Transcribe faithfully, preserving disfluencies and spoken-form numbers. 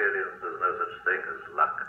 experience. There's no such thing as luck.